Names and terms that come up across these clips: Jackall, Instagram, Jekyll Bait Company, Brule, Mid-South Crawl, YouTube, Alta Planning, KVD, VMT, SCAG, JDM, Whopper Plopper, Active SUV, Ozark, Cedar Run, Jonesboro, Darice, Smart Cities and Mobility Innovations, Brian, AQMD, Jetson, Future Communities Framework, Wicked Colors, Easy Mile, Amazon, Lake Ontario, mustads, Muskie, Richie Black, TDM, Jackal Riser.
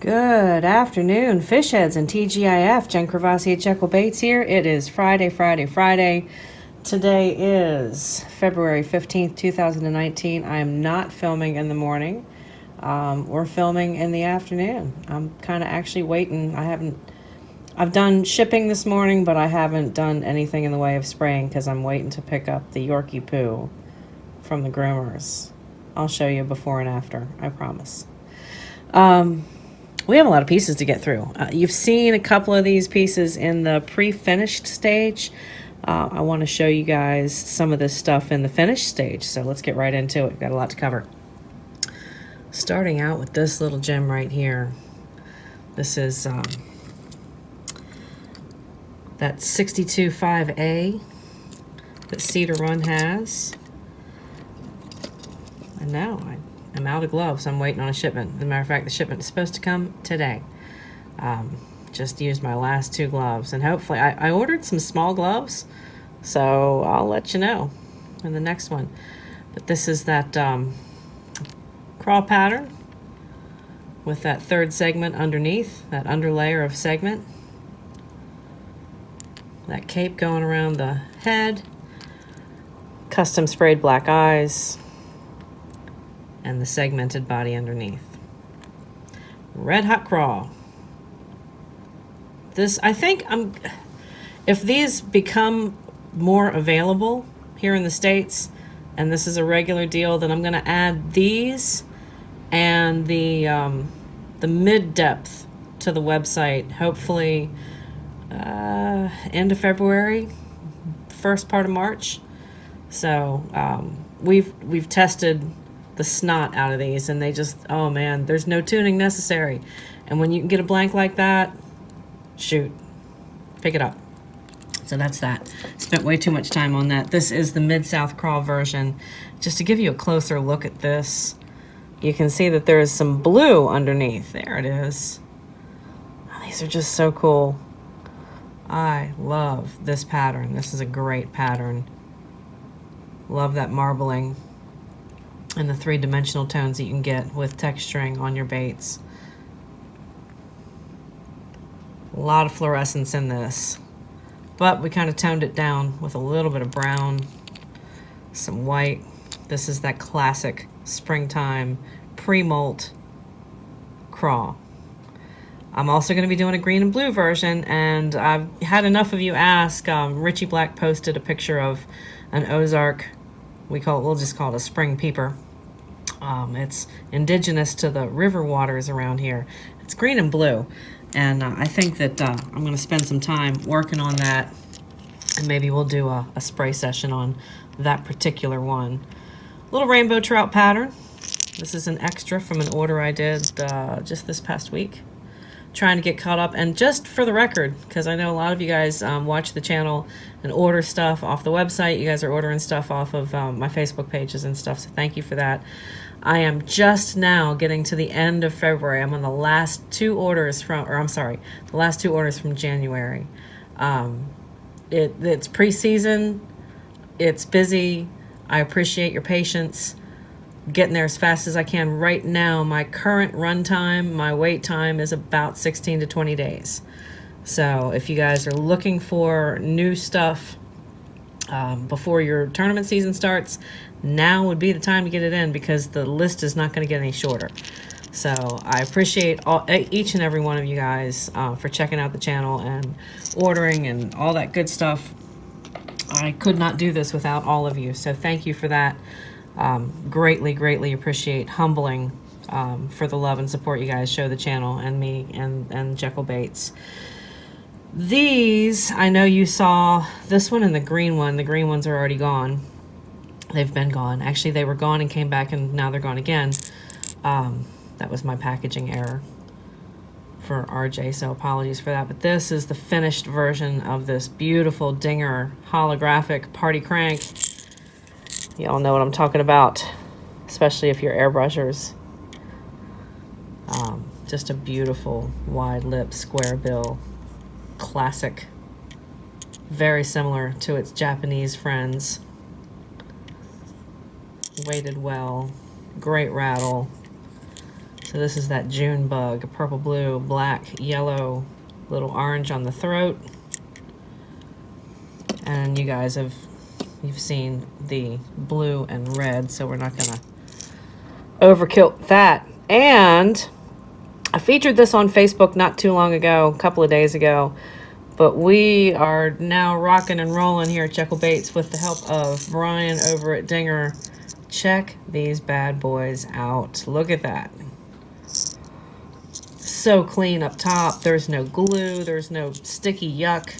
Good afternoon, fish heads and TGIF. Jen Kravassi at Jekyll Baits here. It is Friday. Today is February 15th, 2019. I am not filming in the morning. We're filming in the afternoon. I'm kind of actually waiting. I've done shipping this morning, but I haven't done anything in the way of spraying because I'm waiting to pick up the Yorkie poo from the groomers. I'll show you before and after, I promise. We have a lot of pieces to get through. You've seen a couple of these pieces in the pre-finished stage. I want to show you guys some of this stuff in the finished stage, so let's get right into it. We've got a lot to cover. Starting out with this little gem right here. This is that 62.5A that Cedar Run has. And now I'm out of gloves. I'm waiting on a shipment. As a matter of fact, the shipment is supposed to come today. Just used my last two gloves, and hopefully I ordered some small gloves, so I'll let you know in the next one. But this is that crawl pattern with that third segment underneath, that underlayer of segment, that cape going around the head, custom sprayed black eyes, and the segmented body underneath. Red Hot Crawl. This, I think, if these become more available here in the States, and this is a regular deal, then I'm gonna add these and the mid-depth to the website, hopefully end of February, first part of March. So we've tested the snot out of these, and they just, oh man, there's no tuning necessary. And when you can get a blank like that, shoot, pick it up. So that's that. Spent way too much time on that. This is the Mid-South Crawl version. Just to give you a closer look at this, you can see that there is some blue underneath. There it is. Oh, these are just so cool. I love this pattern. This is a great pattern. Love that marbling and the three-dimensional tones that you can get with texturing on your baits. A lot of fluorescence in this, but we kind of toned it down with a little bit of brown, some white. This is that classic springtime pre-molt crawl. I'm also going to be doing a green and blue version, and I've had enough of you ask. Richie Black posted a picture of an Ozark, we'll just call it a spring peeper. It's indigenous to the river waters around here. It's green and blue, and I think that I'm going to spend some time working on that, and maybe we'll do a spray session on that particular one. Little rainbow trout pattern. This is an extra from an order I did just this past week. Trying to get caught up, and just for the record, because I know a lot of you guys watch the channel and order stuff off the website. You guys are ordering stuff off of my Facebook pages and stuff, so thank you for that. I am just now getting to the end of February. I'm on the last two orders from, or I'm sorry, the last two orders from January. It's preseason, it's busy. I appreciate your patience. Getting there as fast as I can. Right now, my current run time, my wait time is about 16 to 20 days. So if you guys are looking for new stuff before your tournament season starts, now would be the time to get it in, because the list is not going to get any shorter. So I appreciate each and every one of you guys for checking out the channel and ordering and all that good stuff. I could not do this without all of you, so thank you for that. Greatly appreciate, humbling for the love and support you guys show the channel and me and Jekyll Baits. These, I know you saw this one and the green one. The green ones are already gone. They've been gone. Actually, they were gone and came back, and now they're gone again. That was my packaging error for RJ, so apologies for that. But this is the finished version of this beautiful Dinger holographic party crank. Y'all know what I'm talking about, especially if you're airbrushers. Just a beautiful wide lip, square bill, classic. Very similar to its Japanese friends. Weighted well, great rattle. So this is that June bug, purple, blue, black, yellow, little orange on the throat. And you guys have, you've seen the blue and red, so we're not gonna overkill that. And I featured this on Facebook not too long ago, a couple of days ago, but we are now rocking and rolling here at Jekyll Baits with the help of Brian over at Dinger. Check these bad boys out. Look at that. So clean up top. There's no glue. There's no sticky yuck.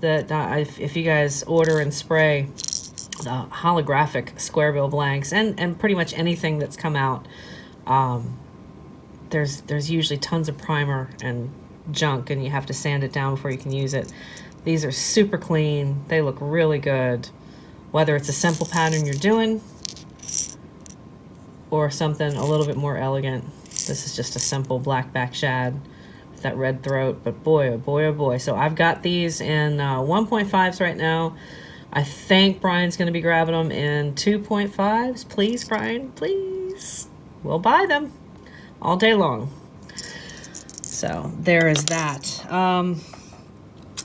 That if you guys order and spray the holographic square bill blanks and pretty much anything that's come out, there's usually tons of primer and junk, and you have to sand it down before you can use it. These are super clean. They look really good. Whether it's a simple pattern you're doing or something a little bit more elegant. This is just a simple black back shad with that red throat, but boy, oh boy, oh boy. So I've got these in 1.5s right now. I think Brian's going to be grabbing them in 2.5s. Please, Brian, please. We'll buy them all day long. So there is that.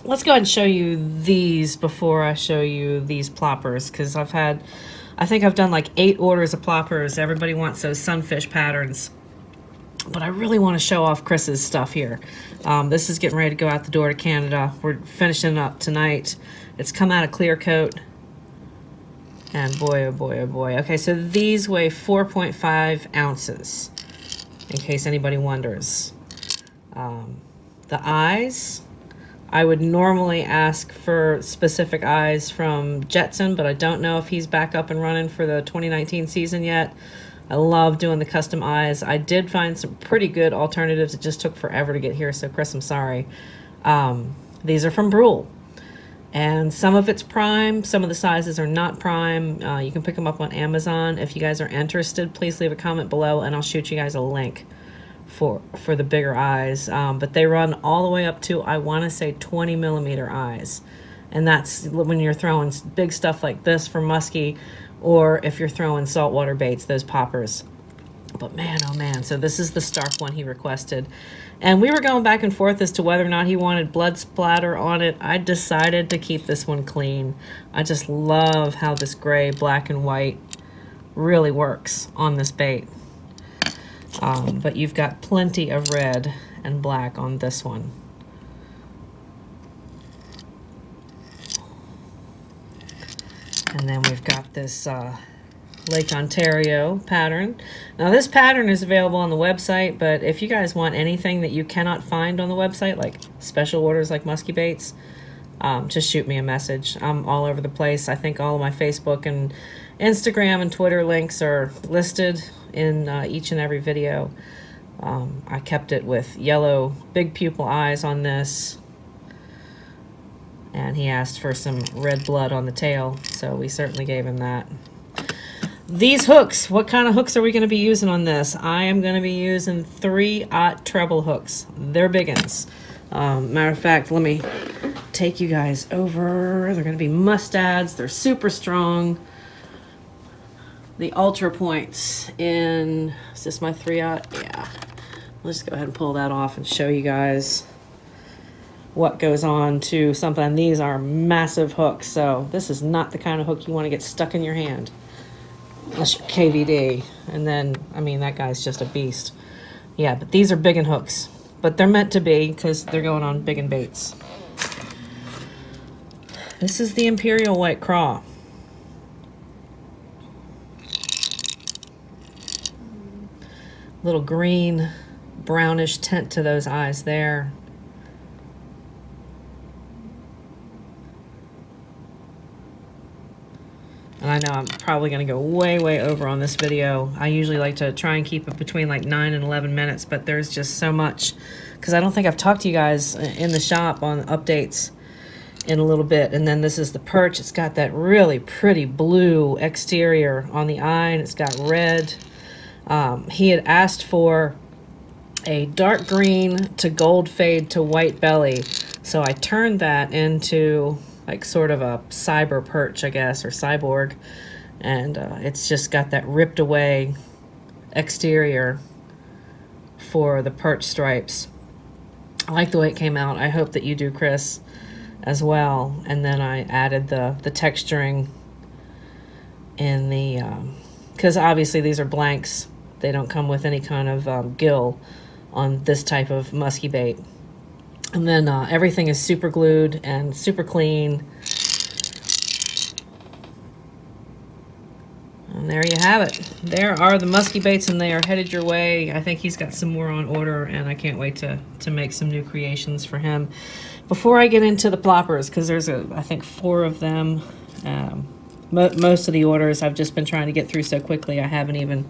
Let's go ahead and show you these before I show you these ploppers, because I've had, I think I've done like 8 orders of ploppers. Everybody wants those sunfish patterns, but I really want to show off Chris's stuff here. This is getting ready to go out the door to Canada. We're finishing up tonight. It's come out of clear coat, and boy, oh boy, oh boy. Okay, so these weigh 4.5 ounces, in case anybody wonders. The eyes, I would normally ask for specific eyes from Jetson, but I don't know if he's back up and running for the 2019 season yet. I love doing the custom eyes. I did find some pretty good alternatives. It just took forever to get here, so Chris, I'm sorry. These are from Brule, and some of it's prime. Some of the sizes are not prime. You can pick them up on Amazon. If you guys are interested, please leave a comment below, and I'll shoot you guys a link for the bigger eyes, but they run all the way up to, I want to say, 20mm eyes, and that's when you're throwing big stuff like this for musky, or if you're throwing saltwater baits, those poppers. But man, oh man, so this is the Stark one he requested, and we were going back and forth as to whether or not he wanted blood splatter on it. I decided to keep this one clean. I just love how this gray, black, and white really works on this bait. But you've got plenty of red and black on this one. And then we've got this Lake Ontario pattern. Now this pattern is available on the website, but if you guys want anything that you cannot find on the website, like special orders like musky baits, just shoot me a message. I'm all over the place. I think all of my Facebook and Instagram and Twitter links are listed in each and every video. I kept it with yellow big pupil eyes on this, and he asked for some red blood on the tail, so we certainly gave him that. These hooks, what kind of hooks are we going to be using on this? I am going to be using 3/0 treble hooks. They're biggins. Matter of fact, let me take you guys over. They're going to be mustads. They're super strong. The Ultra Points in, is this my 3/0? Yeah. Let's just go ahead and pull that off and show you guys what goes on to something. These are massive hooks, so this is not the kind of hook you want to get stuck in your hand. Unless you're KVD. And then, I mean, that guy's just a beast. Yeah, but these are biggin' hooks. But they're meant to be, because they're going on biggin' baits. This is the Imperial White Craw. Little green, brownish tint to those eyes there. And I know I'm probably gonna go way, way over on this video. I usually like to try and keep it between like 9 and 11 minutes, but there's just so much, because I don't think I've talked to you guys in the shop on updates in a little bit. And then this is the perch. It's got that really pretty blue exterior on the eye, and it's got red. He had asked for a dark green to gold fade to white belly, so I turned that into like sort of a cyber perch, I guess, or cyborg, and it's just got that ripped away exterior for the perch stripes. I like the way it came out. I hope that you do, Chris, as well. And then I added the texturing in the, because obviously these are blanks. They don't come with any kind of gill on this type of musky bait. And then everything is super glued and super clean. And there you have it. There are the musky baits, and they are headed your way. I think he's got some more on order, and I can't wait to make some new creations for him. Before I get into the ploppers, because there's, I think, 4 of them. Most of the orders I've just been trying to get through so quickly, I haven't even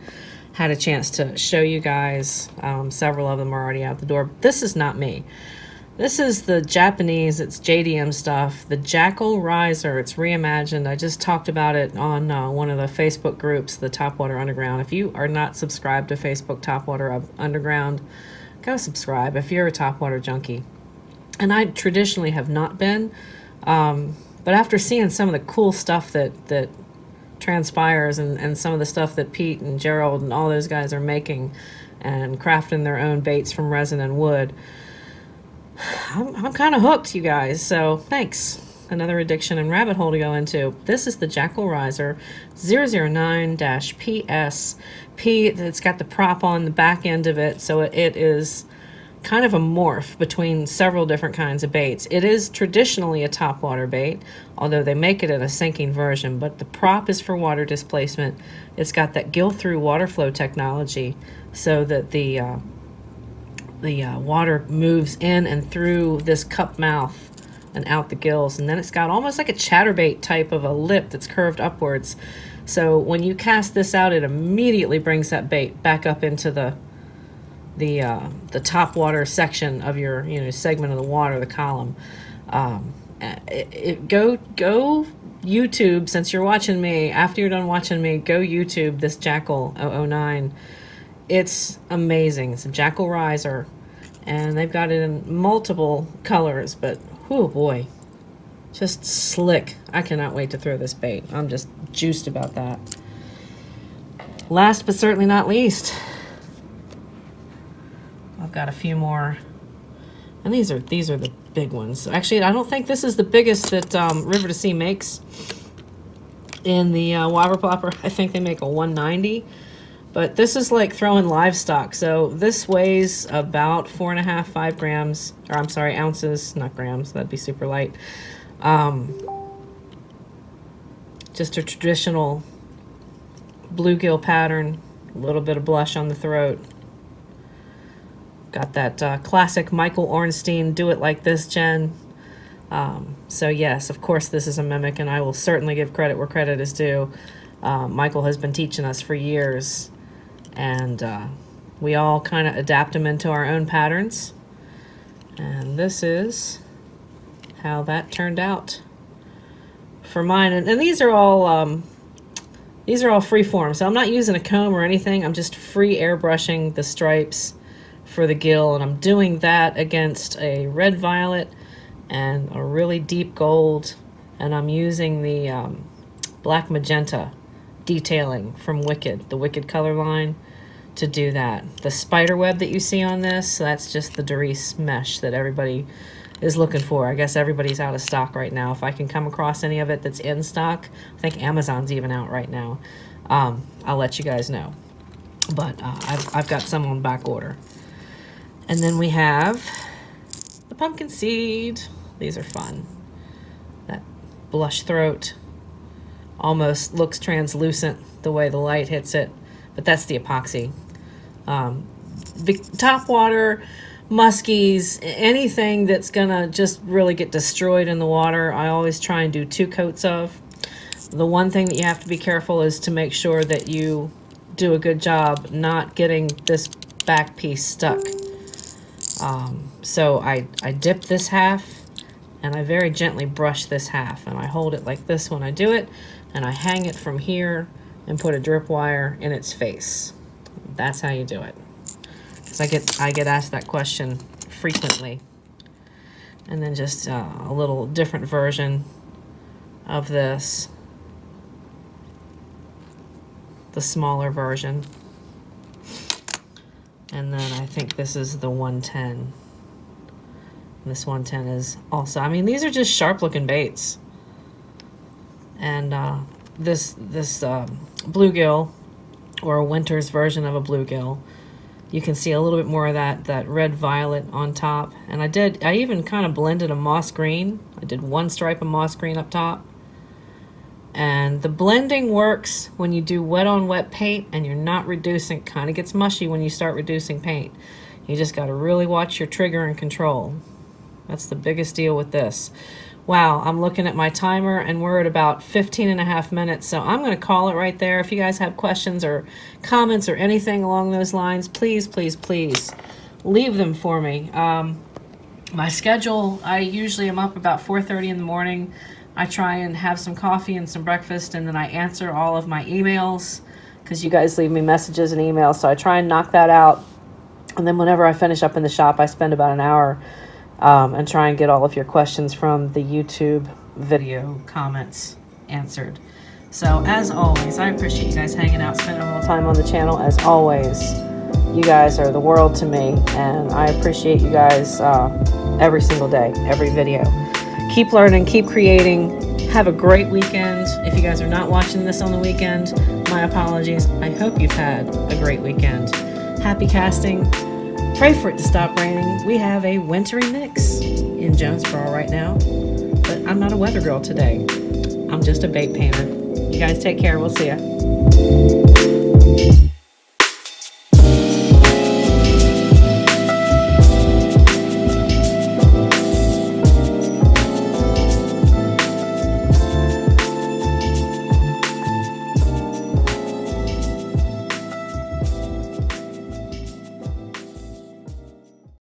had a chance to show you guys. Several of them are already out the door. But this is not me. This is the Japanese, it's JDM stuff, the Jackal Riser. It's reimagined. I just talked about it on one of the Facebook groups, the Topwater Underground. If you are not subscribed to Facebook Topwater Underground, go subscribe if you're a topwater junkie. And I traditionally have not been, but after seeing some of the cool stuff that transpires and some of the stuff that Pete and Gerald and all those guys are making and crafting their own baits from resin and wood, I'm kind of hooked, you guys, so thanks. Another addiction and rabbit hole to go into. This is the Jackal Riser 009-PSP. It's got the prop on the back end of it, so it is kind of a morph between several different kinds of baits. It is traditionally a topwater bait, although they make it in a sinking version, but the prop is for water displacement. It's got that gill-through water flow technology so that the water moves in and through this cup mouth and out the gills. And then it's got almost like a chatterbait type of a lip that's curved upwards. So when you cast this out, it immediately brings that bait back up into the top water section of your segment of the water, the column. Go YouTube, since you're watching me. After you're done watching me, go YouTube this Jackal 009. It's amazing. It's a Jackal Riser, and they've got it in multiple colors, but oh boy, just slick. I cannot wait to throw this bait. I'm just juiced about that. Last but certainly not least, I've got a few more, and these are the big ones. Actually, I don't think this is the biggest that River to Sea makes in the Whopper Plopper. I think they make a 190. But this is like throwing livestock. So this weighs about 4.5, 5 grams, or I'm sorry, ounces, not grams. That'd be super light. Just a traditional bluegill pattern, a little bit of blush on the throat. Got that classic Michael Ornstein, do it like this, Jen. So yes, of course, this is a mimic, and I will certainly give credit where credit is due. Michael has been teaching us for years, and we all kind of adapt them into our own patterns, and this is how that turned out for mine. And these are all free form, so I'm not using a comb or anything. I'm just free airbrushing the stripes for the gill, and I'm doing that against a red violet and a really deep gold, and I'm using the black magenta detailing from Wicked, the Wicked color line, to do that. The spider web that you see on this, that's just the Darice mesh that everybody is looking for. I guess everybody's out of stock right now. If I can come across any of it that's in stock, I think Amazon's even out right now. I'll let you guys know. But I've got some on back order. And then we have the pumpkin seed. These are fun. That blush throat almost looks translucent the way the light hits it, but that's the epoxy. Topwater, muskies, anything that's gonna just really get destroyed in the water, I always try and do 2 coats of. The one thing that you have to be careful is to make sure that you do a good job not getting this back piece stuck. So I dip this half, and I very gently brush this half, and I hold it like this when I do it, and I hang it from here and put a drip wire in its face. That's how you do it. Because I get asked that question frequently. And then just a little different version of this, the smaller version. And then I think this is the 110. This 110 is also, I mean, these are just sharp looking baits. And this bluegill, or a winter's version of a bluegill, you can see a little bit more of that red violet on top. And I even kind of blended a moss green. I did one stripe of moss green up top. And the blending works when you do wet on wet paint and you're not reducing. It kind of gets mushy when you start reducing paint. You just got to really watch your trigger and control. That's the biggest deal with this. Wow, I'm looking at my timer and we're at about 15.5 minutes, so I'm going to call it right there. If you guys have questions or comments or anything along those lines, please, please, please leave them for me. My schedule, I usually am up about 4:30 in the morning. I try and have some coffee and some breakfast, and then I answer all of my emails because you guys leave me messages and emails, so I try and knock that out. And then whenever I finish up in the shop, I spend about an hour and try and get all of your questions from the YouTube video comments answered. So as always, I appreciate you guys hanging out, spending a little time on the channel. As always, you guys are the world to me, and I appreciate you guys every single day, every video. Keep learning, keep creating. Have a great weekend. If you guys are not watching this on the weekend, my apologies. I hope you've had a great weekend. Happy casting. Pray for it to stop raining. We have a wintry mix in Jonesboro right now, but I'm not a weather girl today. I'm just a bait painter. You guys take care. We'll see ya.